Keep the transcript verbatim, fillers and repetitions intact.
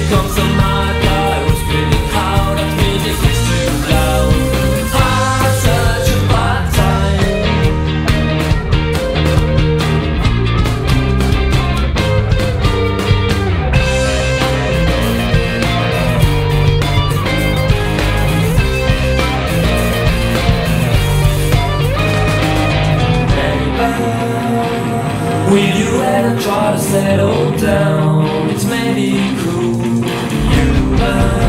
becomes a mother who's screaming out at me, this is too loud. I'm such a bad time. Baby, will you ever try to settle down? It's maybe cruel. You are